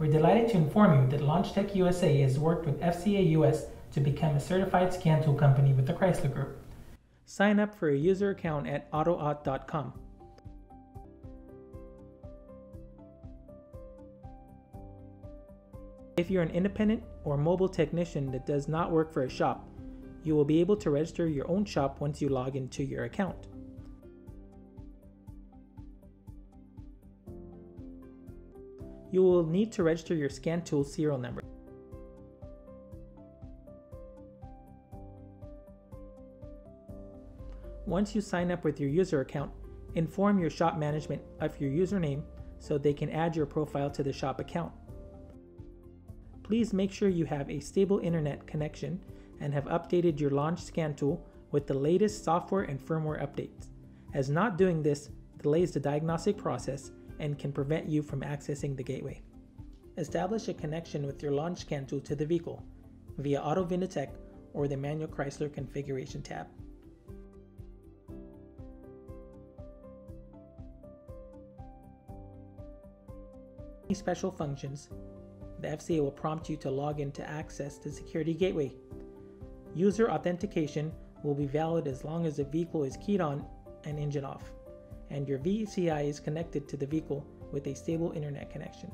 We're delighted to inform you that LaunchTech USA has worked with FCA US to become a certified scan tool company with the Chrysler Group. Sign up for a user account at AutoAuth.com. If you're an independent or mobile technician that does not work for a shop, you will be able to register your own shop once you log into your account. You will need to register your scan tool serial number. Once you sign up with your user account, inform your shop management of your username so they can add your profile to the shop account. Please make sure you have a stable internet connection and have updated your Launch Scan tool with the latest software and firmware updates, as not doing this delays the diagnostic process and can prevent you from accessing the gateway. Establish a connection with your Launch Scan tool to the vehicle via Auto Vinitech or the Manual Chrysler Configuration tab. Any special functions, the FCA will prompt you to log in to access the security gateway. User authentication will be valid as long as the vehicle is keyed on and engine off, and your VCI is connected to the vehicle with a stable internet connection.